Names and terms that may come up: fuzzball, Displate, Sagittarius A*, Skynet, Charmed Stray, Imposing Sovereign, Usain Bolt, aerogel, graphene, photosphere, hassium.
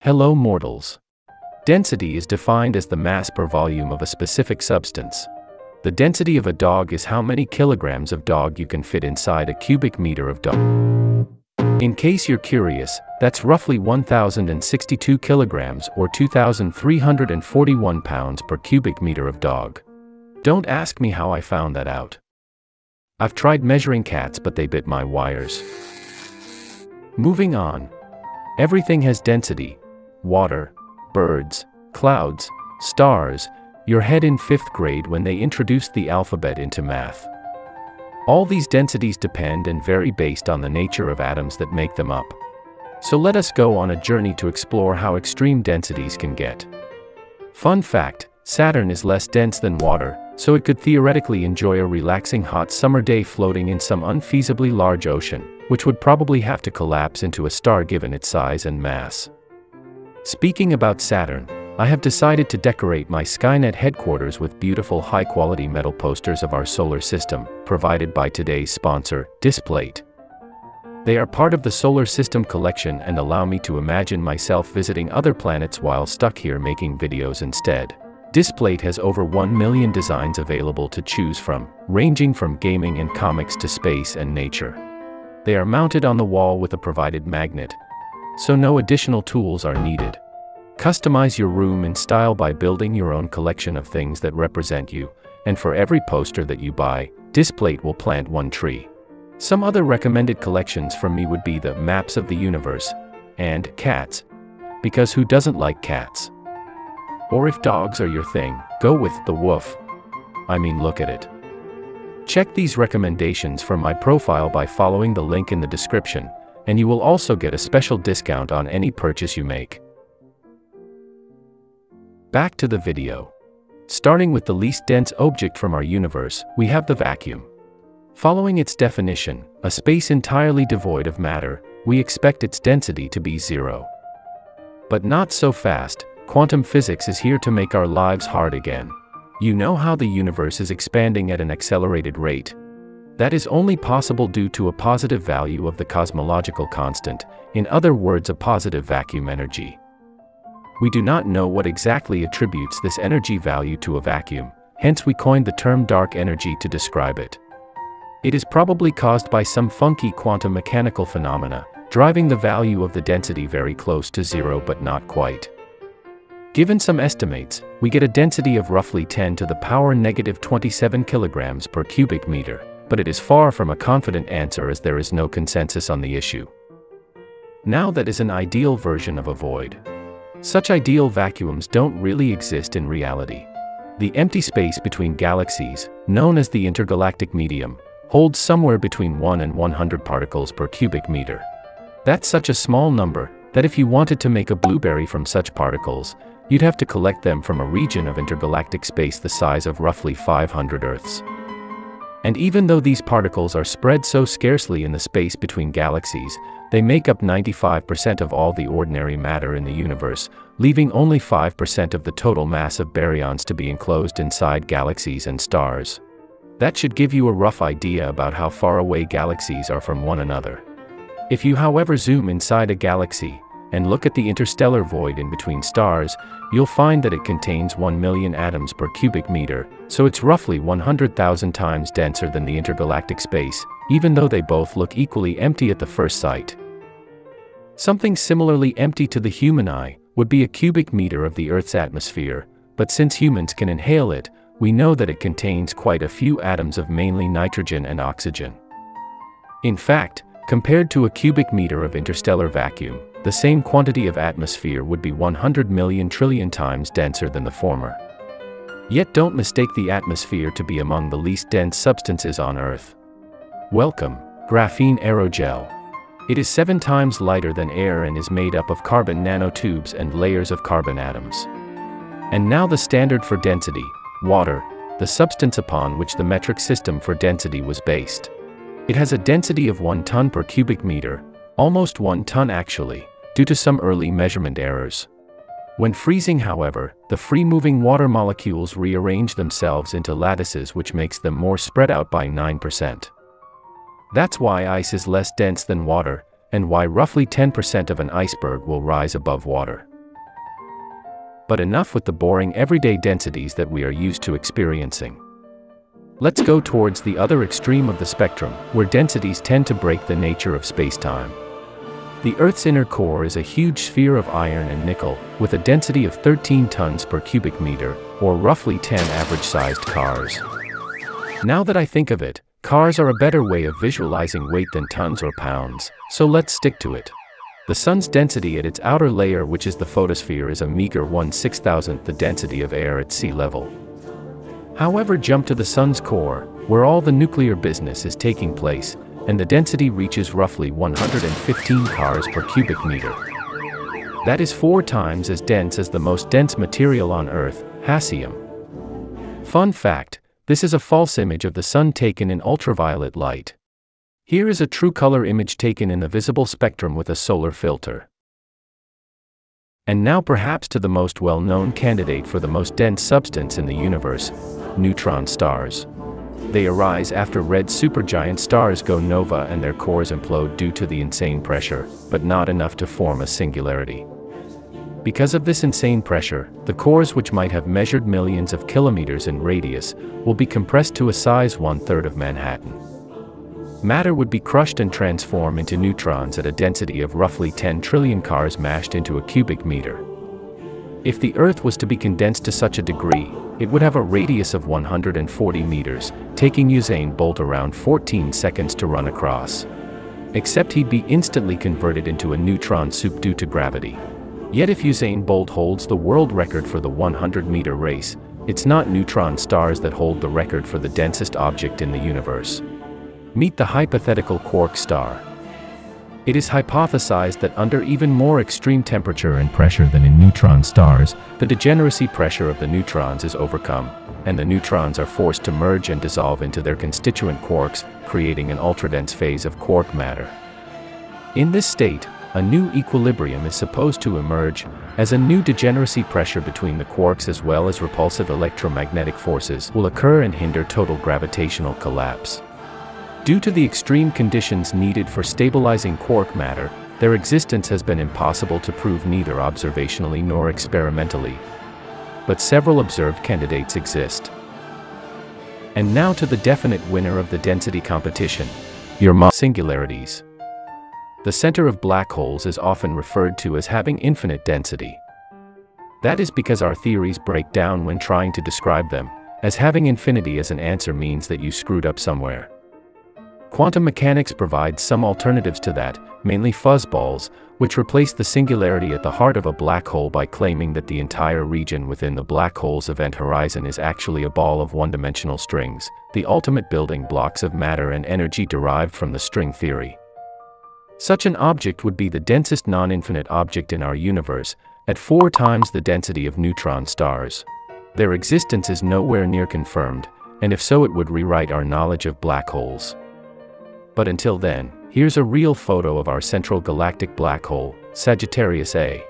Hello mortals. Density is defined as the mass per volume of a specific substance. The density of a dog is how many kilograms of dog you can fit inside a cubic meter of dog. In case you're curious, that's roughly 1,062 kilograms or 2,341 pounds per cubic meter of dog. Don't ask me how I found that out. I've tried measuring cats but they bit my wires. Moving on. Everything has density. Water, birds, clouds, stars, your head in 5th grade when they introduced the alphabet into math. All these densities depend and vary based on the nature of atoms that make them up. So let us go on a journey to explore how extreme densities can get. Fun fact, Saturn is less dense than water, so it could theoretically enjoy a relaxing hot summer day floating in some unfeasibly large ocean, which would probably have to collapse into a star given its size and mass. Speaking about Saturn, I have decided to decorate my Skynet headquarters with beautiful high-quality metal posters of our solar system, provided by today's sponsor, Displate. They are part of the solar system collection and allow me to imagine myself visiting other planets while stuck here making videos instead. Displate has over 1 million designs available to choose from, ranging from gaming and comics to space and nature. They are mounted on the wall with a provided magnet, so no additional tools are needed. Customize your room in style by building your own collection of things that represent you, and for every poster that you buy, Displate will plant one tree. Some other recommended collections from me would be the Maps of the Universe, and Cats, because who doesn't like cats? Or if dogs are your thing, go with the Woof. I mean, look at it. Check these recommendations from my profile by following the link in the description, and you will also get a special discount on any purchase you make. Back to the video. Starting with the least dense object from our universe, we have the vacuum. Following its definition, a space entirely devoid of matter, we expect its density to be zero. But not so fast, quantum physics is here to make our lives hard again. You know how the universe is expanding at an accelerated rate. That is only possible due to a positive value of the cosmological constant, in other words a positive vacuum energy. We do not know what exactly attributes this energy value to a vacuum, hence we coined the term dark energy to describe it. It is probably caused by some funky quantum mechanical phenomena, driving the value of the density very close to zero but not quite. Given some estimates, we get a density of roughly 10 to the power negative 27 kilograms per cubic meter. But it is far from a confident answer as there is no consensus on the issue. Now that is an ideal version of a void. Such ideal vacuums don't really exist in reality. The empty space between galaxies, known as the intergalactic medium, holds somewhere between 1 and 100 particles per cubic meter. That's such a small number that if you wanted to make a blueberry from such particles, you'd have to collect them from a region of intergalactic space the size of roughly 500 Earths. And even though these particles are spread so scarcely in the space between galaxies, they make up 95% of all the ordinary matter in the universe, leaving only 5% of the total mass of baryons to be enclosed inside galaxies and stars. That should give you a rough idea about how far away galaxies are from one another. If you, however, zoom inside a galaxy and look at the interstellar void in between stars, you'll find that it contains 1 million atoms per cubic meter, so it's roughly 100,000 times denser than the intergalactic space, even though they both look equally empty at the first sight. Something similarly empty to the human eye would be a cubic meter of the Earth's atmosphere, but since humans can inhale it, we know that it contains quite a few atoms of mainly nitrogen and oxygen. In fact, compared to a cubic meter of interstellar vacuum, the same quantity of atmosphere would be 100 million trillion times denser than the former. Yet don't mistake the atmosphere to be among the least dense substances on Earth. Welcome, graphene aerogel. It is 7 times lighter than air and is made up of carbon nanotubes and layers of carbon atoms. And now the standard for density, water, the substance upon which the metric system for density was based. It has a density of 1 ton per cubic meter, almost 1 ton actually, due to some early measurement errors. When freezing, however, the free-moving water molecules rearrange themselves into lattices, which makes them more spread out by 9%. That's why ice is less dense than water, and why roughly 10% of an iceberg will rise above water. But enough with the boring everyday densities that we are used to experiencing. Let's go towards the other extreme of the spectrum, where densities tend to break the nature of space-time. The Earth's inner core is a huge sphere of iron and nickel, with a density of 13 tons per cubic meter, or roughly 10 average-sized cars. Now that I think of it, cars are a better way of visualizing weight than tons or pounds, so let's stick to it. The Sun's density at its outer layer, which is the photosphere, is a meager 1/6000th the density of air at sea level. However, jump to the Sun's core, where all the nuclear business is taking place, and the density reaches roughly 115 cars per cubic meter. That is 4 times as dense as the most dense material on Earth, hassium. Fun fact: this is a false image of the Sun taken in ultraviolet light. Here is a true color image taken in the visible spectrum with a solar filter. And now perhaps to the most well-known candidate for the most dense substance in the universe: neutron stars. They arise after red supergiant stars go nova and their cores implode due to the insane pressure, but not enough to form a singularity. Because of this insane pressure, the cores, which might have measured millions of kilometers in radius, will be compressed to a size 1/3 of Manhattan. Matter would be crushed and transformed into neutrons at a density of roughly 10 trillion cars mashed into a cubic meter. If the Earth was to be condensed to such a degree, it would have a radius of 140 meters, taking Usain Bolt around 14 seconds to run across. Except he'd be instantly converted into a neutron soup due to gravity. Yet if Usain Bolt holds the world record for the 100-meter race, it's not neutron stars that hold the record for the densest object in the universe. Meet the hypothetical quark star. It is hypothesized that under even more extreme temperature and pressure than in neutron stars, the degeneracy pressure of the neutrons is overcome, and the neutrons are forced to merge and dissolve into their constituent quarks, creating an ultra-dense phase of quark matter. In this state, a new equilibrium is supposed to emerge, as a new degeneracy pressure between the quarks as well as repulsive electromagnetic forces will occur and hinder total gravitational collapse. Due to the extreme conditions needed for stabilizing quark matter, their existence has been impossible to prove neither observationally nor experimentally. But several observed candidates exist. And now to the definite winner of the density competition: your singularities. The center of black holes is often referred to as having infinite density. That is because our theories break down when trying to describe them, as having infinity as an answer means that you screwed up somewhere. Quantum mechanics provides some alternatives to that, mainly fuzzballs, which replace the singularity at the heart of a black hole by claiming that the entire region within the black hole's event horizon is actually a ball of one-dimensional strings, the ultimate building blocks of matter and energy derived from the string theory. Such an object would be the densest non-infinite object in our universe, at 4 times the density of neutron stars. Their existence is nowhere near confirmed, and if so, it would rewrite our knowledge of black holes. But until then, here's a real photo of our central galactic black hole, Sagittarius A.